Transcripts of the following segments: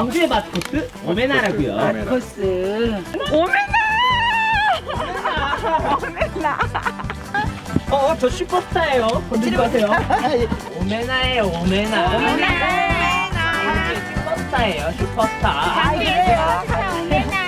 광주의 마스코트 오매나라고요. 마스코스. 오매나. 오매나. 저 슈퍼스타예요. 건드리지 마세요. 오매나예요. 오매나. 오매나. 슈퍼스타예요. 슈퍼스타. 아니에요. 오매나.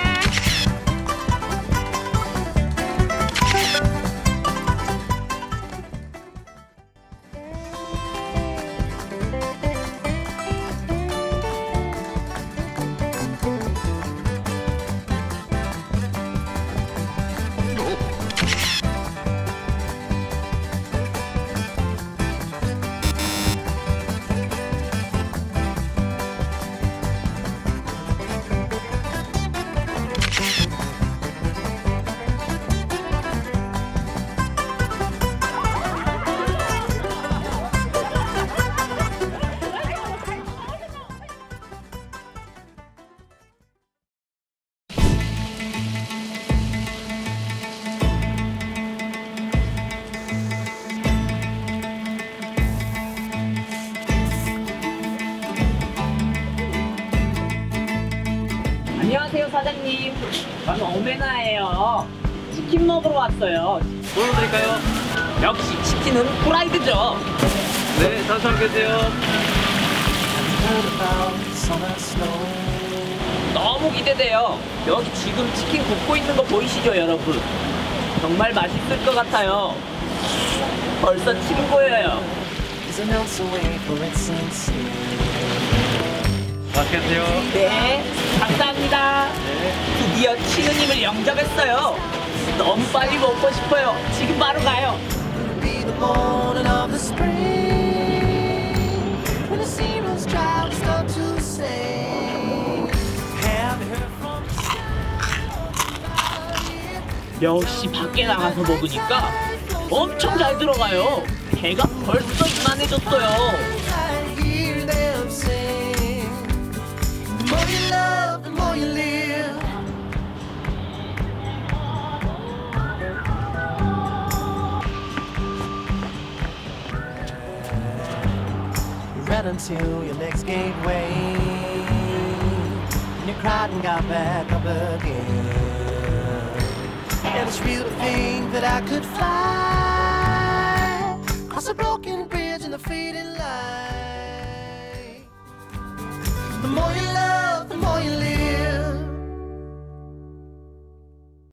안녕하세요 사장님, 저는 오매나예요. 치킨 먹으러 왔어요. 뭘로 드릴까요? 역시 치킨은 프라이드죠. 네, 다시 한번 계세요. 너무 기대돼요. 여기 지금 치킨 굽고 있는 거 보이시죠 여러분? 정말 맛있을 것 같아요. 벌써 침 고여요. 맛있겠어요. 네, 감사합니다. 네. 드디어 치느님을 영접했어요. 너무 빨리 먹고 싶어요. 지금 바로 가요. 역시 밖에 나가서 먹으니까 엄청 잘 들어가요. 배가 벌써 이만해졌어요. Until your next gateway and you cried and got back up again and it's real to think that I could fly across a broken bridge in the fading light.